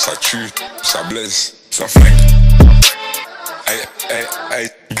ça tue, ça blesse, ça flingue. Aïe, aïe, aïe.